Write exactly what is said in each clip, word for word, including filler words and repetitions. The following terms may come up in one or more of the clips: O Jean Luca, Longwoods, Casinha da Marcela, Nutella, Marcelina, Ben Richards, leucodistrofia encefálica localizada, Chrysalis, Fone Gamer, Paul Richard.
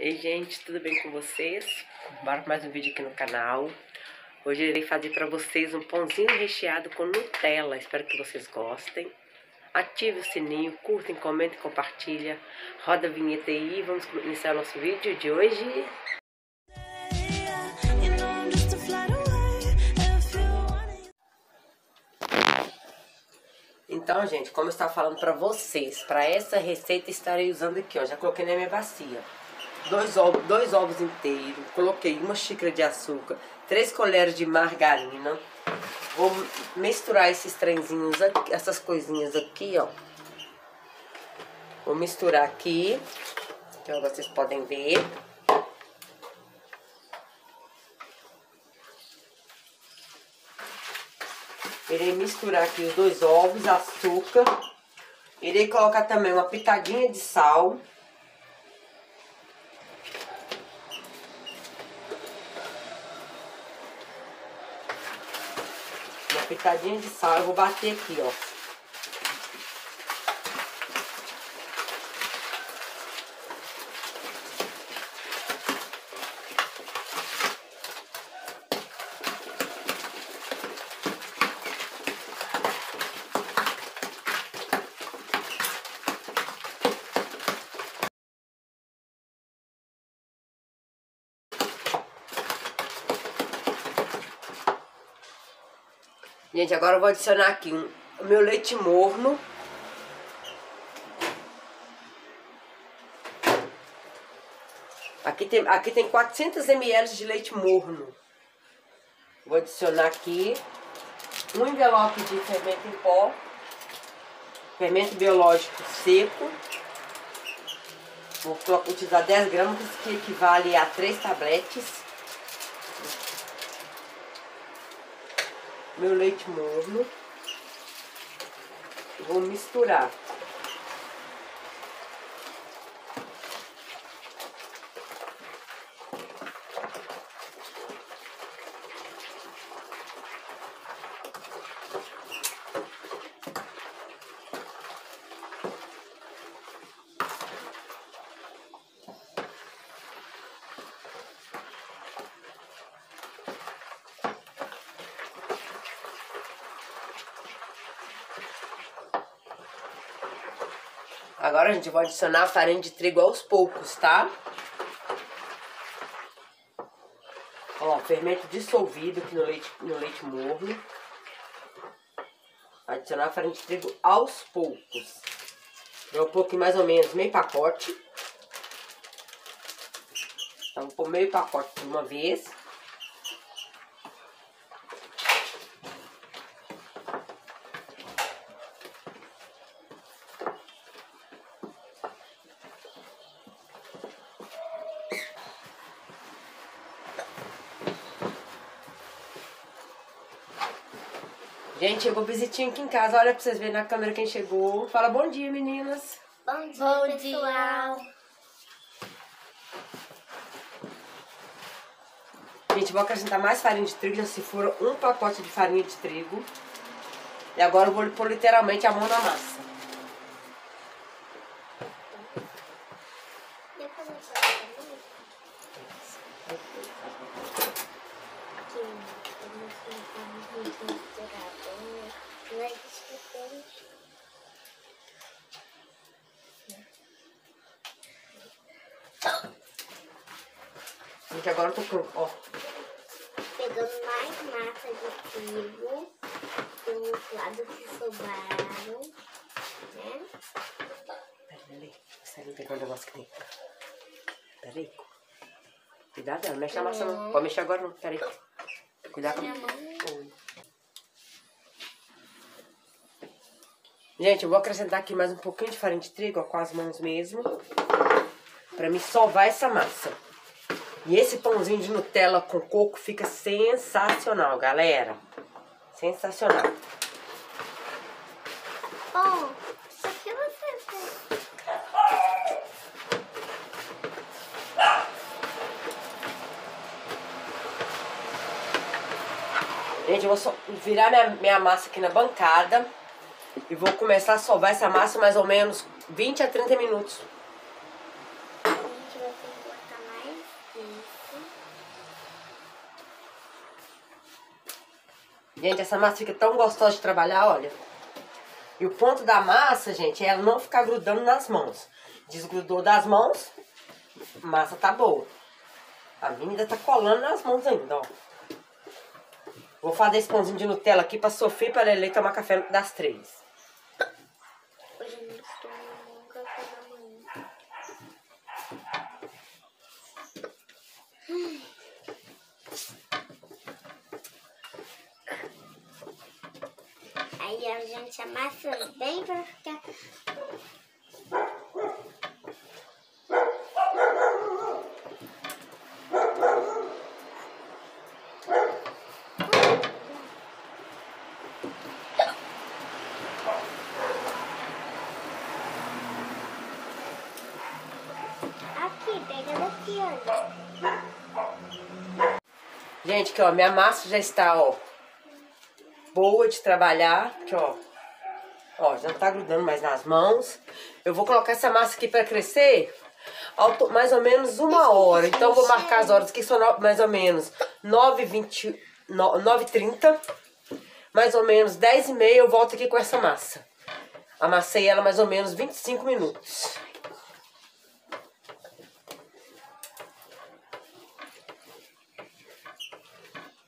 Ei gente, tudo bem com vocês? Bora para mais um vídeo aqui no canal. Hoje eu irei fazer para vocês um pãozinho recheado com Nutella. Espero que vocês gostem. Ative o sininho, curtem, comentem, compartilha. Roda a vinheta aí e vamos iniciar o nosso vídeo de hoje. Então, gente, como eu estava falando para vocês, para essa receita estarei usando aqui, ó, já coloquei na minha bacia. Dois ovos, dois ovos inteiros, coloquei uma xícara de açúcar, três colheres de margarina. Vou misturar esses trenzinhos aqui, essas coisinhas aqui, ó. Vou misturar aqui, que vocês podem ver. Irei misturar aqui os dois ovos, açúcar. Irei colocar também uma pitadinha de sal. Pitadinha de sal, eu vou bater aqui, ó. Gente, agora eu vou adicionar aqui um, o meu leite morno. Aqui tem, aqui tem quatrocentos mililitros de leite morno. Vou adicionar aqui um envelope de fermento em pó. Fermento biológico seco. Vou utilizar dez gramas, que equivale a três tabletes. Meu leite morno, vou misturar. Agora a gente vai adicionar a farinha de trigo aos poucos, tá? Ó, fermento dissolvido aqui no leite, no leite morno. Adicionar a farinha de trigo aos poucos. Eu vou pôr mais ou menos meio pacote. Então vou pôr meio pacote de uma vez. Gente, chegou visitinha aqui em casa. Olha pra vocês verem na câmera quem chegou. Fala bom dia, meninas. Bom dia, bom pessoal. Dia. Gente, vou acrescentar mais farinha de trigo. Já se for um pacote de farinha de trigo. E agora eu vou pôr literalmente a mão na massa. Gente, agora eu tô pronto, ó. Pegando mais massa de trigo, os lados que sobraram, né? Peraí, peraí, vou pegar um negócio que tem. Peraí. Cuidado, não mexe na massa não. Pode mexer agora não, peraí. Cuidado com a mão. Gente, eu vou acrescentar aqui mais um pouquinho de farinha de trigo, ó, com as mãos mesmo. Pra mim sovar essa massa. E esse pãozinho de Nutella com coco fica sensacional, galera. Sensacional. Oh, isso aqui você fez. Gente, eu vou só virar minha, minha massa aqui na bancada. E vou começar a sovar essa massa mais ou menos vinte a trinta minutos. A gente vai ter que botar Gente, essa massa fica tão gostosa de trabalhar, olha. E o ponto da massa, gente, é ela não ficar grudando nas mãos. Desgrudou das mãos, a massa tá boa. A minha ainda tá colando nas mãos ainda, ó. Vou fazer esse pãozinho de Nutella aqui pra Sofia e pra Lelê tomar café das três. Hoje eu não estou no café da manhã. Hum. Aí a gente amassa bem pra ficar... Gente, aqui ó, minha massa já está, ó, boa de trabalhar, porque ó, ó, já não tá grudando mais nas mãos. Eu vou colocar essa massa aqui para crescer mais ou menos uma hora. Então eu vou marcar as horas aqui, são mais ou menos nove e trinta, mais ou menos dez e meia eu volto aqui com essa massa. Amassei ela mais ou menos vinte e cinco minutos.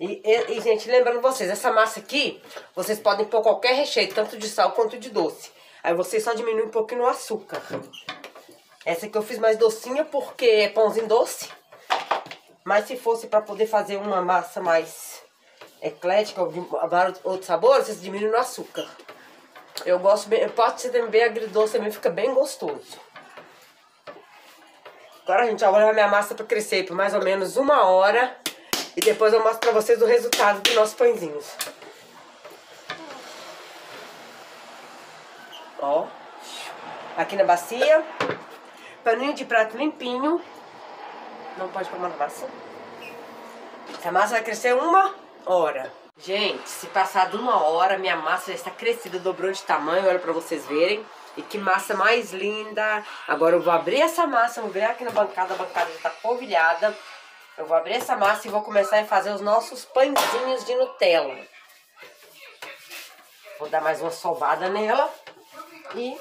E, e, e, gente, lembrando vocês, essa massa aqui, vocês podem pôr qualquer recheio, tanto de sal quanto de doce. Aí vocês só diminuem um pouquinho o açúcar. Essa aqui eu fiz mais docinha porque é pãozinho doce. Mas se fosse pra poder fazer uma massa mais eclética, ou de vários outros sabores, vocês diminuem o açúcar. Eu gosto bem, pode ser também agridoce, também fica bem gostoso. Agora, gente, eu vou levar minha massa pra crescer por mais ou menos uma hora. E depois eu mostro pra vocês o resultado dos nossos pãezinhos. Ó. Aqui na bacia. Paninho de prato limpinho. Não pode pôr na massa. Essa massa vai crescer uma hora. Gente, se passar de uma hora, minha massa já está crescida, dobrou de tamanho. Olha pra vocês verem. E que massa mais linda. Agora eu vou abrir essa massa. Vou virar aqui na bancada. A bancada já tá polvilhada. Eu vou abrir essa massa e vou começar a fazer os nossos pãezinhos de Nutella. Vou dar mais uma sovada nela. E...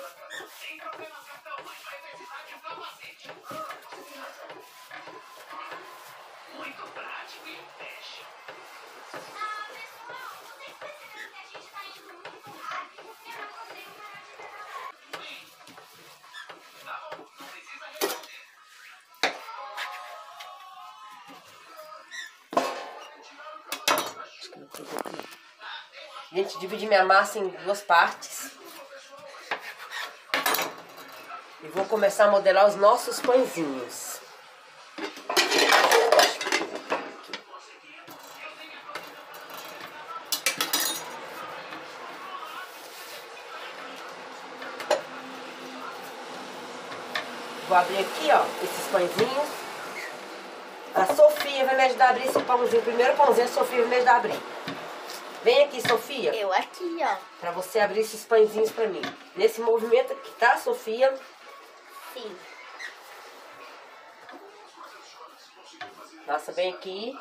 Gente, dividi minha massa em duas partes. E vou começar a modelar os nossos pãezinhos. Vou abrir aqui, ó, esses pãezinhos. A Sofia vai me ajudar a abrir esse pãozinho. O primeiro pãozinho a Sofia vai me ajudar a abrir. Vem aqui, Sofia. Eu aqui, ó. Pra você abrir esses pãezinhos pra mim. Nesse movimento aqui, tá, Sofia? Sim. Nossa, vem aqui.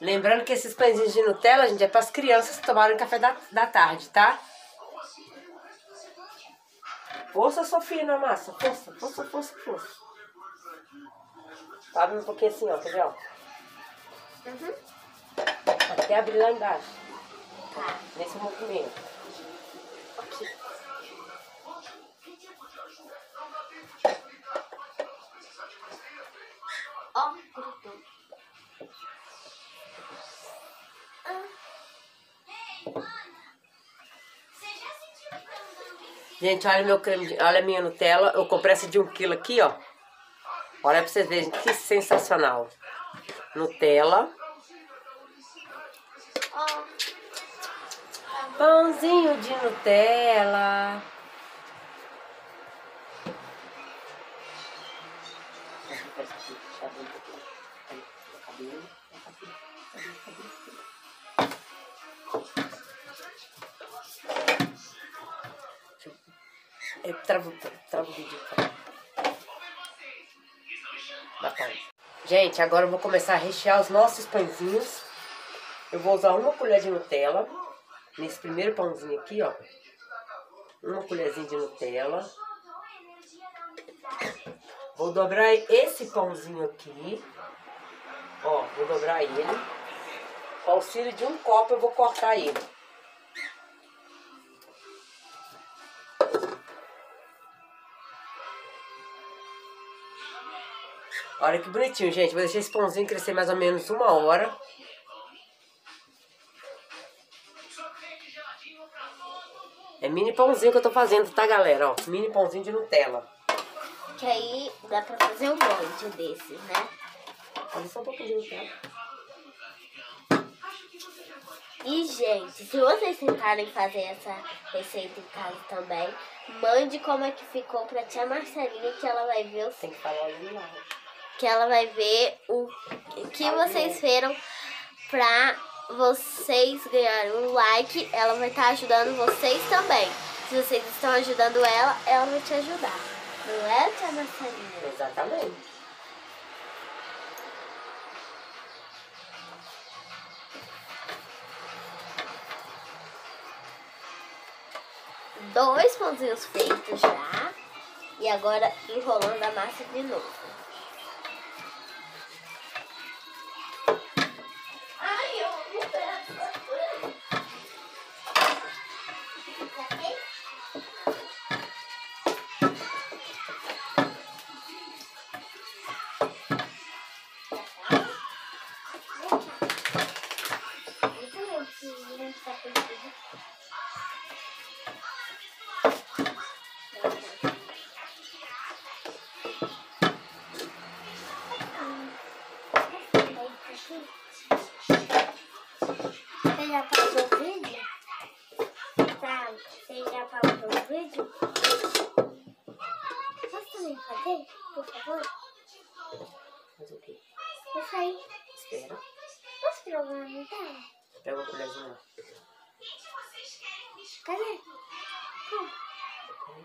Lembrando que esses pãezinhos de Nutella, gente, é pras crianças que tomaram café da, da tarde, tá? Força, Sofia, na massa. Força, força, força, força. Abre um pouquinho assim, ó, tá vendo? Uhum. Até abrir lá embaixo. Tá. Nesse movimento. Ok. Ó, grudou. Gente, olha meu creme, de... olha a minha Nutella. Eu comprei essa de um quilo aqui, ó. Olha pra vocês verem que sensacional. Nutella. Pãozinho de Nutella. Eu travo, travo o vídeo. Thank you. da pão. Gente, agora eu vou começar a rechear os nossos pãezinhos. Eu vou usar uma colher de Nutella nesse primeiro pãozinho aqui, ó. Uma colherzinha de Nutella. Vou dobrar esse pãozinho aqui. Ó, vou dobrar ele. Com o auxílio de um copo eu vou cortar ele. Olha que bonitinho, gente. Vou deixar esse pãozinho crescer mais ou menos uma hora. É mini pãozinho que eu tô fazendo, tá, galera? Ó, mini pãozinho de Nutella. Que aí dá pra fazer um monte desses, né? Olha só um pouquinho de Nutella. E, gente, se vocês tentarem fazer essa receita em casa também, mande como é que ficou pra tia Marcelina, que ela vai ver o... Tem que falar de novo. Que ela vai ver o que vocês viram pra vocês ganharem um like. Ela vai estar ajudando vocês também. Se vocês estão ajudando ela, ela vai te ajudar. Não é, tia Marcelina? Exatamente. Dois pãozinhos feitos já. E agora enrolando a massa de novo. Você já pausou o vídeo? Tá, você já pausou o vídeo? Posso também fazer? Por favor? Fazer o quê? Vou sair. Espera. Posso pegar uma Nutella? Pega uma colherzinha. Cadê? Hum. Hum.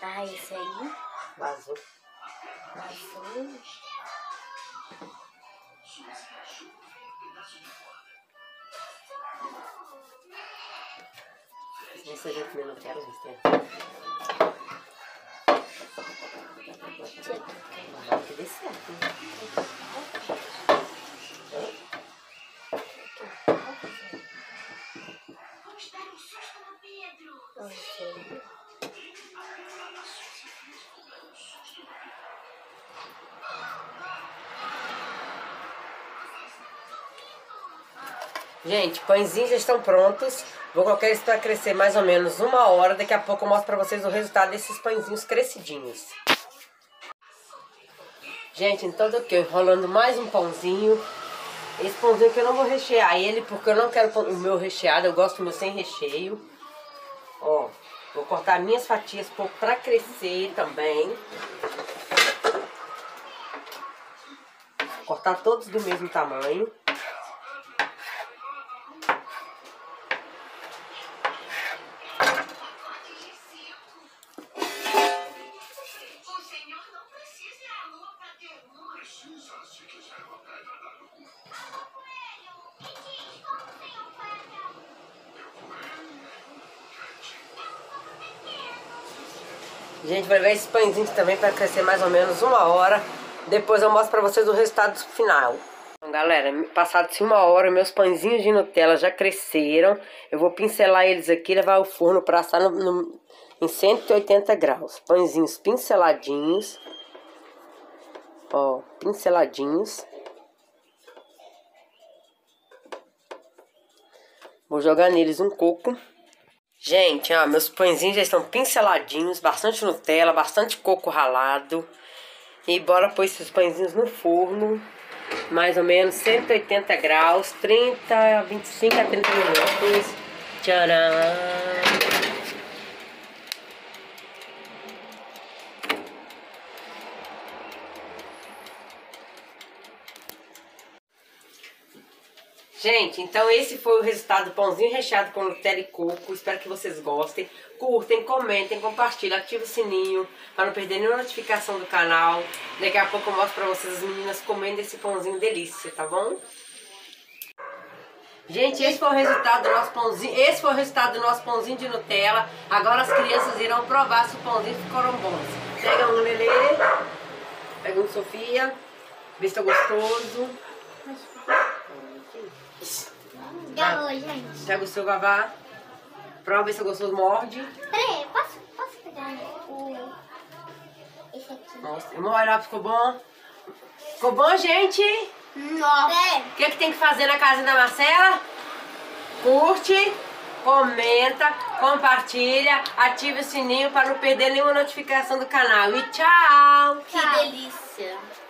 Ah, esse aí vazou. Vazou. Esse aqui eu não quero, gente. Vai ter desse aqui. Gente, pãezinhos já estão prontos. Vou colocar eles para crescer mais ou menos uma hora. Daqui a pouco eu mostro para vocês o resultado desses pãezinhos crescidinhos. Gente, então tô aqui enrolando mais um pãozinho. Esse pãozinho que eu não vou rechear ele, porque eu não quero o meu recheado. Eu gosto do meu sem recheio. Ó, vou cortar minhas fatias para crescer também. Vou cortar todos do mesmo tamanho. Gente, vai ver esses pãezinhos também para crescer mais ou menos uma hora. Depois eu mostro para vocês o resultado final. Então, galera, passado-se uma hora, meus pãezinhos de Nutella já cresceram. Eu vou pincelar eles aqui, levar ao forno para assar no, no, em cento e oitenta graus. Pãezinhos pinceladinhos. Ó, pinceladinhos. Vou jogar neles um coco. Gente, ó, meus pãezinhos já estão pinceladinhos, bastante Nutella, bastante coco ralado. E bora pôr esses pãezinhos no forno, mais ou menos cento e oitenta graus, trinta, vinte e cinco a trinta minutos. Tcharam! Gente, então esse foi o resultado do pãozinho recheado com Nutella e coco. Espero que vocês gostem. Curtem, comentem, compartilhem, ativem o sininho para não perder nenhuma notificação do canal. Daqui a pouco eu mostro para vocês as meninas comendo esse pãozinho delícia, tá bom? Gente, esse foi o resultado do nosso pãozinho, esse foi o resultado do nosso pãozinho de Nutella. Agora as crianças irão provar se o pãozinho ficaram bons. Pega um Lelê, pega um Sofia, vê se tá gostoso. Gabou, gente. Pega o seu Vavá. Prova ver se gostou, morde. Peraí, posso, posso pegar o... esse aqui? Nossa, vamos olhar, ficou bom? Ficou bom, gente? Nossa. O que é que tem que fazer na casa da Marcela? Curte, comenta, compartilha, ative o sininho para não perder nenhuma notificação do canal. E tchau! Que tchau. Delícia!